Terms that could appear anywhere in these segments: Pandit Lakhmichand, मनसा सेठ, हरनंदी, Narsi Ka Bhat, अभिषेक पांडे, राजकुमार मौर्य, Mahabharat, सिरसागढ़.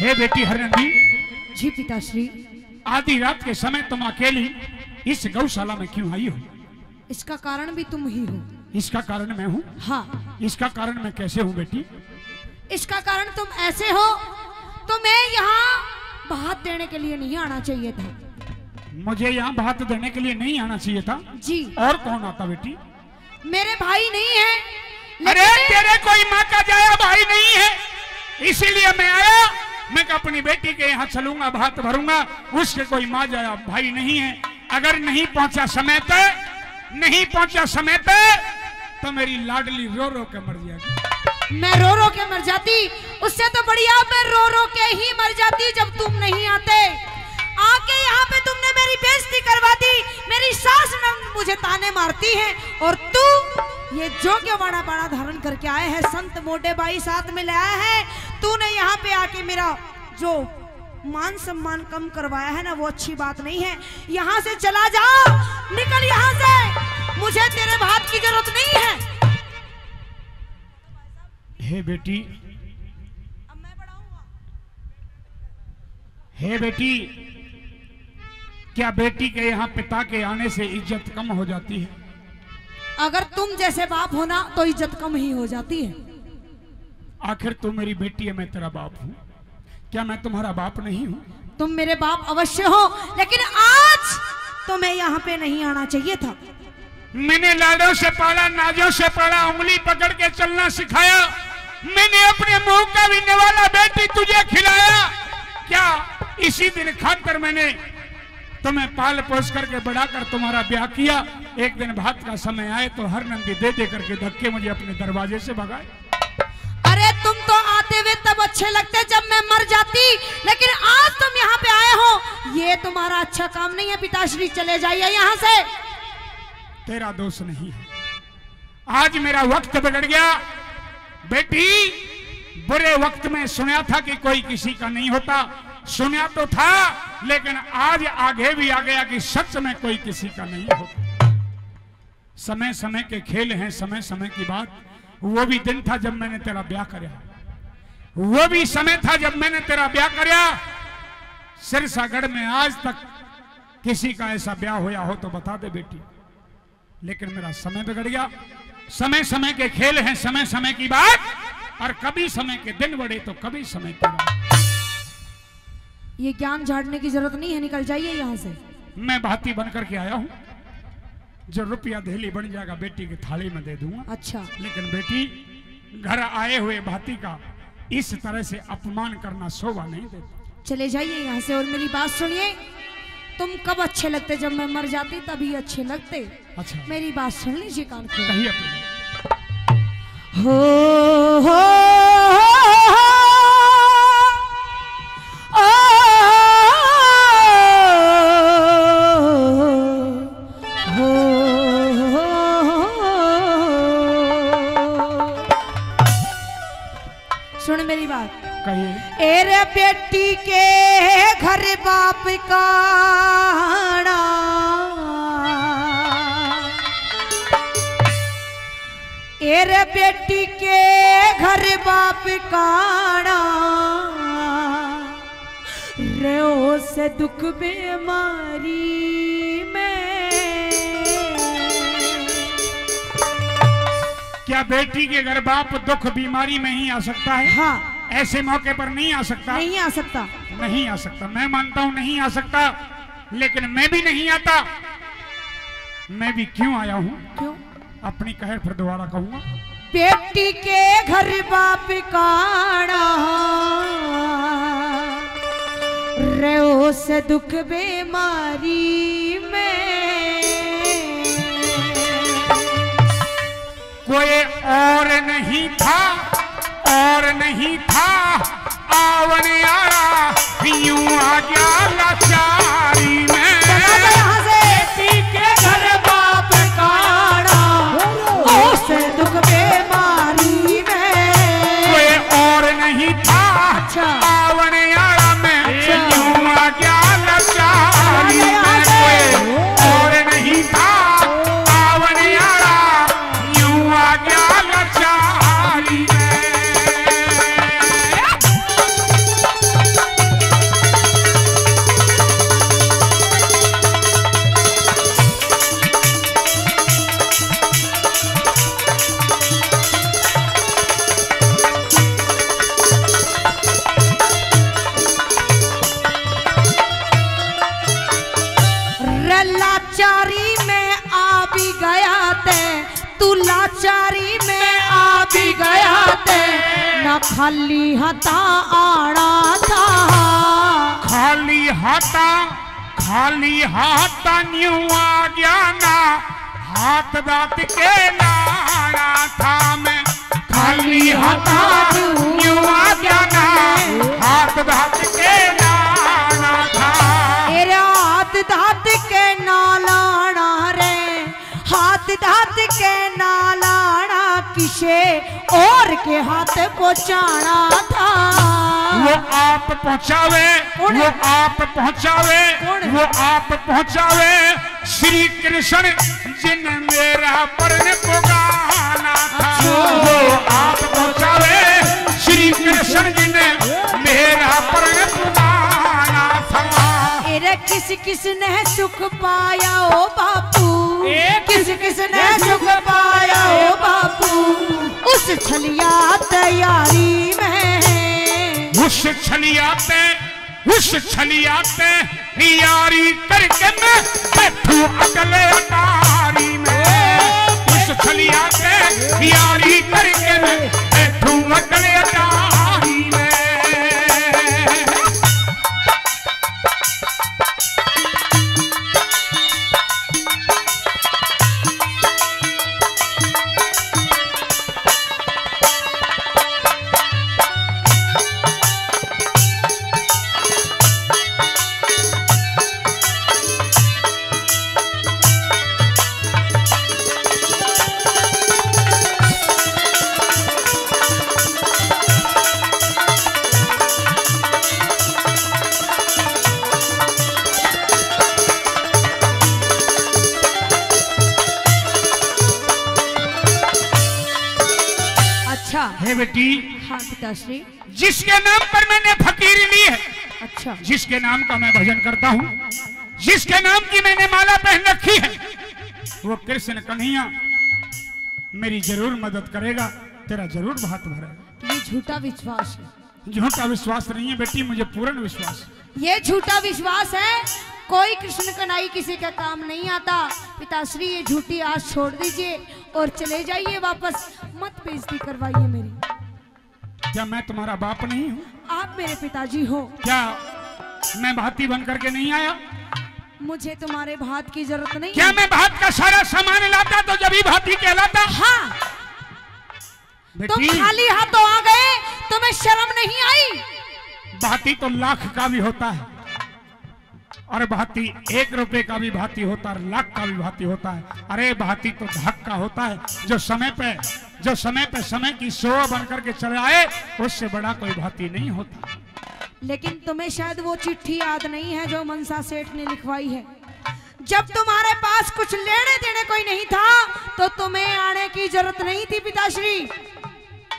हे बेटी हरनंदी जी, पिताश्री आधी रात के समय तुम अकेली इस गौशाला में क्यों आई हो? इसका कारण भी तुम ही हो। इसका कारण मैं हूँ? हाँ। इसका कारण मैं कैसे हूँ बेटी? इसका कारण तुम ऐसे हो, तुम्हें यहाँ भात देने के लिए नहीं आना चाहिए था। मुझे यहाँ भात देने के लिए नहीं आना चाहिए था? जी। और कौन आता बेटी? मेरे भाई नहीं है। अरे तेरे कोई माँ का जाया भाई नहीं है, इसीलिए मैं आया। मैं अपनी बेटी के यहाँ चलूंगा, भात भरूंगा, उसके कोई माँ जाया भाई नहीं है। अगर नहीं पहुँचा समय पे, नहीं पहुँचा समय पे, तो मेरी लाडली रो रो के मर जाएगी। मैं रो रो के मर जाती, उससे तो बढ़िया मैं रो रो के ही मर जाती जब तुम नहीं आते। आके यहाँ पे तुमने मेरी बेइज्जती करवा दी, मेरी सास मुझे ताने मारती है, और तू ये जो के बड़ा बड़ा धारण करके आए हैं, संत मोटे भाई साथ में लाया है, तूने यहाँ पे आके मेरा जो मान सम्मान कम करवाया है ना, वो अच्छी बात नहीं है। यहाँ से चला जाओ, निकल यहाँ से, मुझे तेरे भात की जरूरत नहीं है। हे बेटी, अब मैं बड़ा हुआ। हे बेटी, क्या बेटी के यहाँ पिता के आने से इज्जत कम हो जाती है? अगर तुम जैसे बाप हो ना, तो इज्जत कम ही हो जाती है। आखिर तू मेरी बेटी है, मैं तेरा बाप हूँ, क्या मैं तुम्हारा बाप नहीं हूँ? तुम मेरे बाप अवश्य हो, लेकिन आज तो मैं यहाँ पे नहीं आना चाहिए था। मैंने लाडों से पाला, नाजों से पाला, उंगली पकड़ के चलना सिखाया, मैंने अपने मुंह का भी निवाला बेटी तुझे खिलाया। क्या इसी दिन खाकर मैंने तुम्हें पाल पोस करके बढ़ा कर तुम्हारा ब्याह किया? एक दिन भात का समय आए तो हर नंदी दे दे करके धक्के मुझे अपने दरवाजे से भगाए। अरे तुम तो आते हुए तब अच्छे लगते जब मैं मर जाती, लेकिन आज तुम यहाँ पे आए हो, ये तुम्हारा अच्छा काम नहीं है। पिताश्री चले जाइए यहाँ से। तेरा दोष नहीं है, आज मेरा वक्त बिगड़ गया बेटी। बुरे वक्त में सुना था कि कोई किसी का नहीं होता, सुना तो था, लेकिन आज आगे भी आ गया कि सच में कोई किसी का नहीं होता। समय समय के खेल हैं, समय समय की बात। वो भी दिन था जब मैंने तेरा ब्याह कराया, वो भी समय था जब मैंने तेरा ब्याह कराया। सिरसागढ़ में आज तक किसी का ऐसा ब्याह होया हो तो बता दे बेटी, लेकिन मेरा समय बिगड़ गया। समय समय के खेल हैं, समय समय की बात, और कभी समय के दिन बढ़े तो कभी समय की रात। ये ज्ञान झाड़ने की जरूरत नहीं है, निकल जाइए यहाँ से। मैं भाती बनकर के आया हूँ, जो रुपया दहेली बन जाएगा बेटी की थाली में दे दूंगा। अच्छा। लेकिन बेटी, घर आए हुए भाती का इस तरह से अपमान करना शोभा नहीं देता। चले जाइए यहाँ से। और मेरी बात सुनिए, तुम कब अच्छे लगते? जब मैं मर जाती तभी अच्छे लगते। अच्छा, मेरी बात सुन लीजिए कान से। कहिए अपने। एरे बेटी के घर बाप का आना, एरे बेटी के घर बाप का आना, रो से दुख बीमारी में। क्या बेटी के घर बाप दुख बीमारी में ही आ सकता है? हाँ। ऐसे मौके पर नहीं आ सकता? नहीं आ सकता। नहीं आ सकता, मैं मानता हूं नहीं आ सकता, लेकिन मैं भी नहीं आता। मैं भी क्यों आया हूं? क्यों? अपनी कहे फिर दोबारा कहूंगा। बेटी के घर बाप का आना, रो से दुख बीमारी में। कोई और नहीं था, और नहीं था आवन आया, यूं आ गया लाचारी में। बेटी के घर बाप का आना, उसे दुख बीमारी में। कोई और नहीं था, आवन आया में, यूं आ गया लाचारी में। कोई और नहीं था, आवन आया, यूं आ गया लाचारी में। खाली हाथा न्यू आ जाना, हाथ रात के लाना था मैं। खाली हाथा न्यू आ जाना, हाथ रात के लाना था। तेरा हाथ दात के ना लाना रे, हाथ दात के ना लाना, किसे और के हाथ पहुँचाना था। वो आप पहुँचावे, वो आप पहुँचावे, वो आप पहुँचावे। श्री कृष्ण जिन मेरा वर्ण को गाना था, वो आप पहुँचावे। श्री कृष्ण जिन मेरा वर्ण को गाना था। तेरे किस किस ने सुख पाया ओ बापू, किस किस ने सुख पाया ओ बापू। उस छलिया तैयारी में, उस छलिया तैयारी करके मैं बैठू अगले तारी में। उस छलिया तैयारी करके मैं बैठू अगले तारी में। जिसके नाम पर मैंने फकीरी ली है, अच्छा, जिसके नाम का मैं भजन करता हूँ, जिसके नाम की मैंने माला पहन रखी है, वो कृष्ण कन्हैया मेरी जरूर मदद करेगा, तेरा जरूर हाथ भरेगा। ये झूठा विश्वास है। झूठा विश्वास नहीं है बेटी, मुझे पूर्ण विश्वास। ये झूठा विश्वास है, कोई कृष्ण कन्हैया किसी का काम नहीं आता। पिताश्री ये झूठी आस छोड़ दीजिए और चले जाइए वापस, मत बेइज्जती करवाइए मेरी। क्या मैं तुम्हारा बाप नहीं हूँ? आप मेरे पिताजी हो। क्या मैं भाती बन करके नहीं आया? मुझे तुम्हारे भात की जरूरत नहीं। क्या मैं भात का सारा सामान लाता तो जब ही भाती कहलाता? हाँ। तुम खाली हाथों आ गए, तुम्हें शर्म नहीं आई? भाती तो लाख का भी होता है, और भाती 1 रुपए का भी भाती होता है, और लाख का भी भाती होता है। अरे भाती तो धक का होता है, जो समय पे समय की सेवा बनकर के चले आए, उससे बड़ा कोई भाती नहीं होता। लेकिन तुम्हें शायद वो चिट्ठी याद नहीं है जो मनसा सेठ ने लिखवाई है। जब तुम्हारे पास कुछ लेने देने कोई नहीं था, तो तुम्हें आने की जरूरत नहीं थी पिताश्री।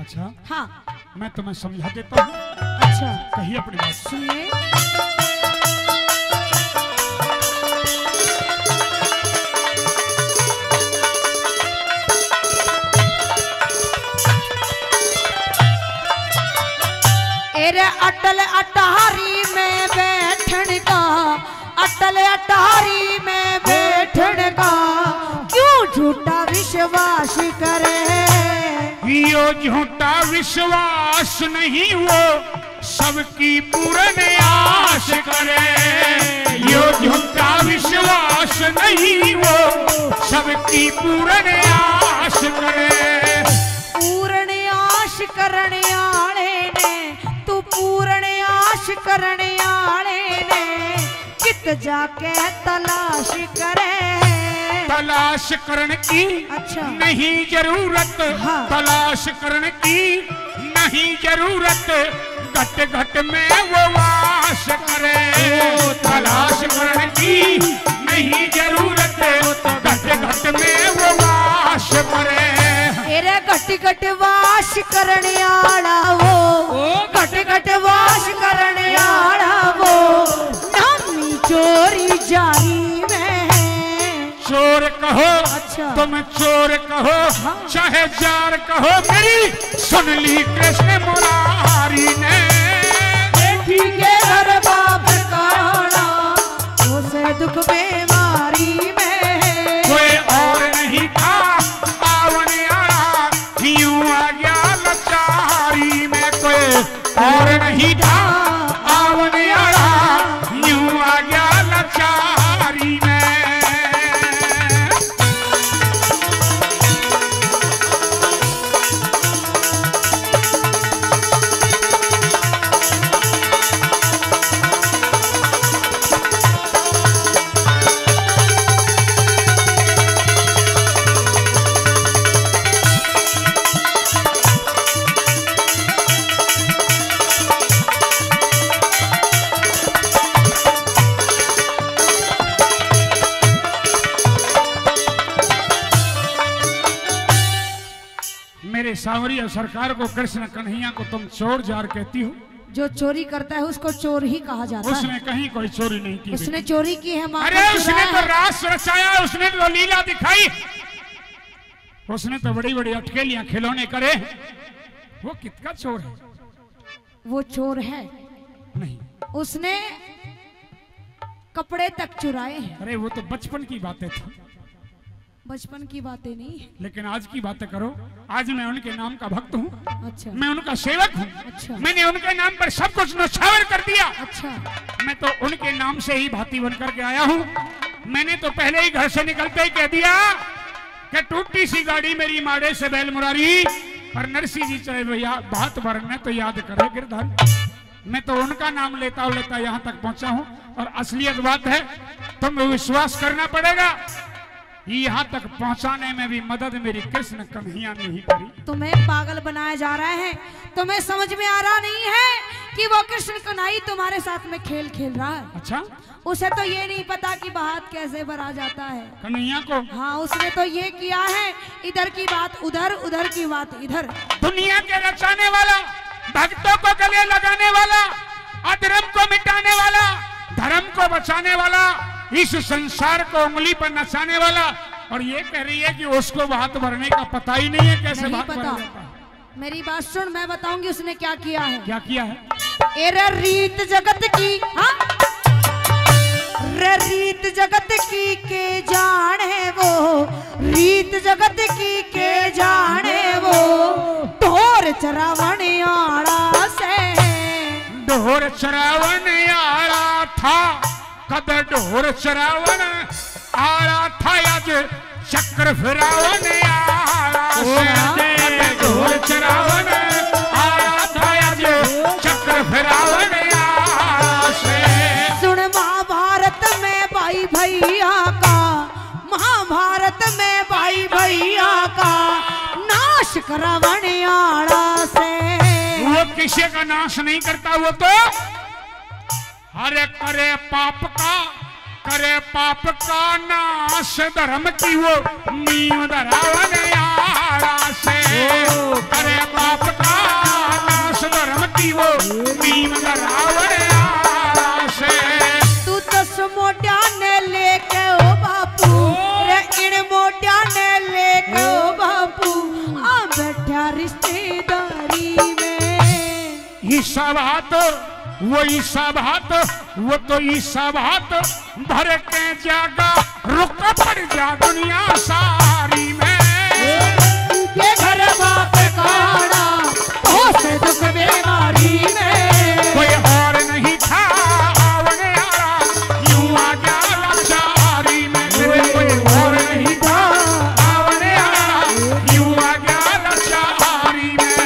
अच्छा, हाँ, मैं तुम्हें समझा देता हूँ। अच्छा, कहिए अपनी बात। सुनिए, अटल अटारी में बैठन का, अटल अटारी में बैठन का क्यों झूठा विश्वास करे? यो झूठा विश्वास नहीं, वो सबकी पूर्ण आस करे। यो झूठा विश्वास नहीं, वो सबकी पूर्ण आस करे। पूर्ण आस करने आले ने, पूर्ण आश करने आले ने कित जाके तलाश करे। तलाश करने की, अच्छा, नहीं जरूरत। हाँ। तलाश करने की नहीं जरूरत, घट घट में वो वास करे। तलाश करने की नहीं जरूरत, घट घट में वो वास करे। तेरे घट घट वास करने आला वो, घट घट वास करने आला वो नामी चोरी जारी में। चोर कहो, अच्छा, तुम चोर कहो, हाँ, चाहे जार कहो, मेरी सुन ली कृष्ण मुरारी ने। बेटी के घर बाप का आना, उसे दुख बीमारी में कोई और नहीं था। आवन आ गया लचारी में। और नहीं था आवने आड़ा न्यू आ गया लक्षारी में। सांवरिया सरकार को कृष्ण कन्हैया को तुम चोर जार कहती हो। जो चोरी करता है उसको चोर ही कहा जाता है। उसने कहीं कोई चोरी नहीं की। उसने चोरी की है। अरे उसने तो राज रचाया, उसने तो लीला दिखाई, उसने तो बड़ी बड़ी अटकेलियां खिलौने करे। वो कितना चोर है? वो चोर है नहीं, उसने कपड़े तक चुराए हैं। अरे वो तो बचपन की बातें थी। बचपन की बातें नहीं, लेकिन आज की बातें करो। आज मैं उनके नाम का भक्त हूँ। अच्छा। मैं उनका सेवक हूँ। अच्छा। मैंने उनके नाम पर सब कुछ नौछावर कर दिया। अच्छा। मैं तो उनके नाम से ही भाती बन करके आया हूँ। मैंने तो पहले ही घर से निकलते ही कह दिया कि टूटी सी गाड़ी मेरी माड़े से बैल मुरारी, पर नरसी जी चाहे भैया भात वरना तो याद करे गिरधर। मैं तो उनका नाम लेता लेता यहाँ तक पहुँचा हूँ। और असलियत बात है, तुम्हें विश्वास करना पड़ेगा, यहाँ तक पहुँचाने में भी मदद मेरी कृष्ण कन्हैया ने ही करी। तुम्हें पागल बनाया जा रहा है, तुम्हें समझ में आ रहा नहीं है कि वो कृष्ण कन्हैया तुम्हारे साथ में खेल खेल रहा है। अच्छा। उसे तो ये नहीं पता कि बात कैसे भरा जाता है कन्हैया को। हाँ, उसने तो ये किया है, इधर की बात उधर, उधर की बात इधर। दुनिया के रचाने वाला, भक्तों को गले लगाने वाला, अधर्म को मिटाने वाला, धर्म को बचाने वाला, इस संसार को उंगली पर नचाने वाला, और ये कह रही है कि उसको भात भरने का पता ही नहीं है कैसे भात भरने का। मेरी बात सुन, मैं बताऊंगी उसने क्या किया है। क्या किया है? एरा रीत जगत की, हाँ? रीत जगत की के जान है वो, रीत जगत की के जान है वो, ढोर चरावण आड़ा से, ढोर चरावण आड़ा था, कदर ढोर चरावन आरा था, आज चक्र फिरावन आरा से, ढोर चरावन आरा था, आज चक्र फिरावन आरा से। सुन महाभारत में भाई भैया का, महाभारत में भाई भैया का नाश करावन आरा से। वो किसी का नाश नहीं करता, वो तो अरे करे पाप का नाश, धर्म की वो नींव धरावन आड़ा से, करे पाप का नाश, धर्म की वो नींव धरावन आड़ा से। तू दस मोटा ने लेके ओ बापू, इन मोटा ने लेके ओ बापू, आ बैठा रिश्तेदारी में। ये सब हाथ वो ईसा भात, वो तो ईसा भात भर के जागा, रुक पड़ जा दुनिया सारी में। ये घर बाप काड़ा हो से दुख बीमारी में, कोई और नहीं था आवने आड़ा यूं आ गया लक्षारी में, कोई और नहीं था आवने आड़ा यूं आ गया लक्षारी में।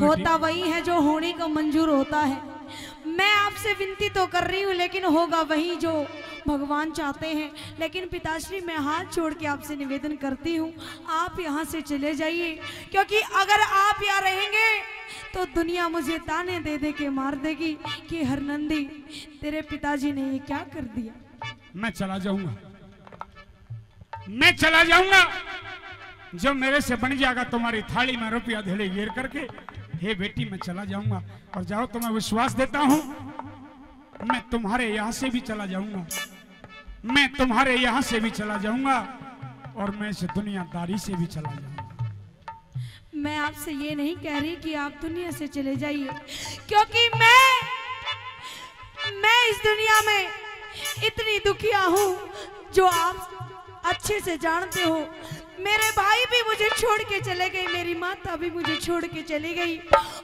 होता वही है जो होने का मंजूर होता है। मैं आपसे विनती तो कर रही हूँ, लेकिन होगा वही जो भगवान चाहते हैं। लेकिन पिताश्री, मैं हाथ छोड़ के आपसे निवेदन करती हूँ, आप यहाँ से चले जाइए, क्योंकि अगर आप यहाँ रहेंगे तो दुनिया मुझे ताने दे दे के मार देगी कि हरनंदी तेरे पिताजी ने ये क्या कर दिया। मैं चला जाऊंगा, मैं चला जाऊंगा, जो मेरे से बन जाएगा तुम्हारी थाली में रुपया धड़े घेर करके, हे बेटी मैं चला जाऊंगा, और जाओ तुम्हें विश्वास देता हूं मैं तुम्हारे यहाँ से भी चला जाऊंगा, मैं तुम्हारे यहाँ से भी चला जाऊंगा और मैं इस दुनियादारी से भी चला जाऊंगा। मैं आपसे ये नहीं कह रही कि आप दुनिया से चले जाइए, क्योंकि मैं इस दुनिया में इतनी दुखिया हूँ जो आप अच्छे से जानते हो। मेरे भाई भी मुझे छोड़ के चले गए, मेरी माता भी मुझे छोड़ के चली गई,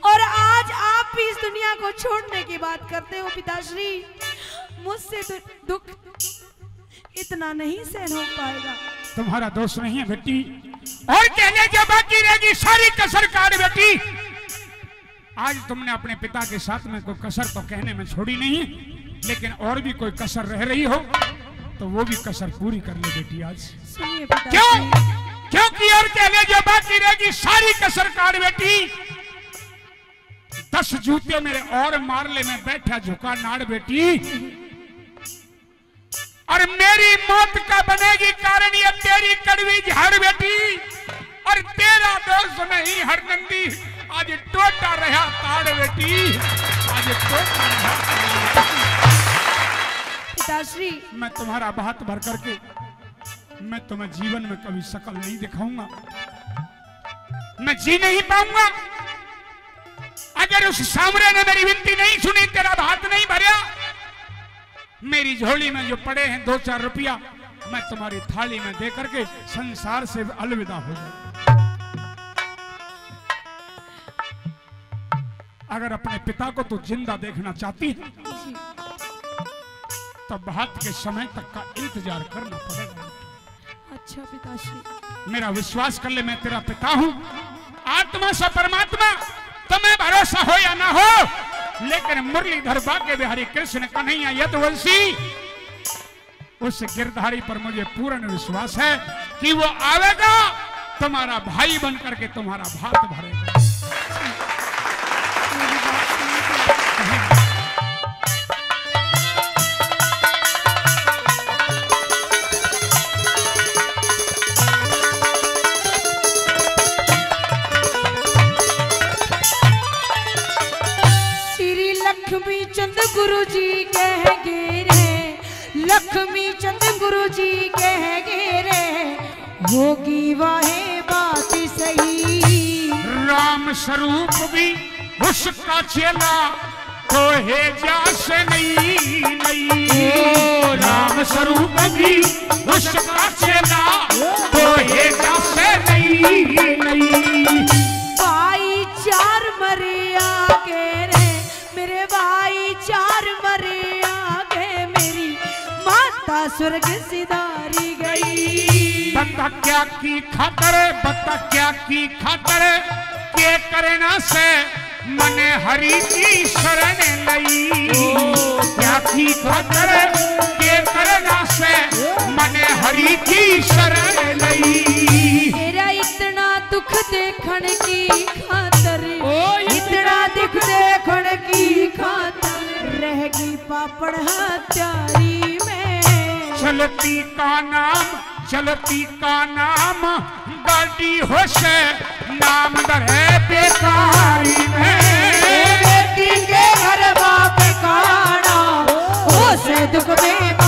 और आज आप भी इस दुनिया को छोड़ने की बात करते हो। पिताश्री मुझसे दुख इतना नहीं सहन हो पाएगा। तुम्हारा दोष नहीं है बेटी, और कहने जो बाकी रहेगी सारी कसर काट बेटी। आज तुमने अपने पिता के साथ में कोई कसर तो कहने में छोड़ी नहीं, लेकिन और भी कोई कसर रह रही हो तो वो भी कसर पूरी कर ले बेटी आज। सुनिए पिता, क्यों? क्योंकि और कहने जो बाकी रहेगी सारी कसर काट बेटी। 10 जूते मेरे और मारले में बैठा झुका नाड़ बेटी, और मेरी मौत का बनेगी कारण ये तेरी कड़वी झाड़ बेटी। और तेरा दोष नहीं हरनंदी, आज टोटा रहा ताड़ बेटी, आज टोटा रहा। पिताश्री मैं तुम्हारा बात भर करके मैं तुम्हें जीवन में कभी शकल नहीं दिखाऊंगा, मैं जी नहीं पाऊंगा। अगर उस सामरे ने मेरी विनती नहीं सुनी, तेरा बात नहीं भरा, मेरी झोली में जो पड़े हैं 2-4 रुपया मैं तुम्हारी थाली में दे करके संसार से अलविदा हो जाऊं। अगर अपने पिता को तू जिंदा देखना चाहती है तो बात के समय तक का इंतजार करना पड़ेगा। अच्छा पिताश्री मेरा विश्वास कर ले, मैं तेरा पिता हूं। आत्मा से परमात्मा तुम्हें भरोसा हो या ना हो, लेकिन मुरलीधर बाके बिहारी कृष्ण कन्हैया यदुवंशी उस गिरधारी पर मुझे पूर्ण विश्वास है कि वो आवेगा, तुम्हारा भाई बन करके तुम्हारा भात भरेगा। लक्ष्मीचंद गुरुजी कह गे रे, लक्ष्मीचंद गुरुजी कह गे रे, होगी वाहे बात सही। राम स्वरूप भी उसका चेला कोहे जास नहीं, नहीं। राम स्वरूप भी उसका चेला कोहे जास नहीं, नहीं। भाई चार मरे आगे रे, मेरे भाई चार मरे आगे, मेरी माता स्वर्ग सिधारी गई। बता क्या की खातर, बता क्या की खातर, के करना से मने हरि की शरण लई। क्या की खातर, के करना से मने हरि की शरण लई। तेरा इतना दुख देखण की खातर, इतना दुख देखण की खातर, रहेगी पापड़ हत्यारी में। चलती का नाम, चलती का नाम गाड़ी हो से नाम दर है बेकारी में। बेटी के घर बाप काड़ा, उसे दुख में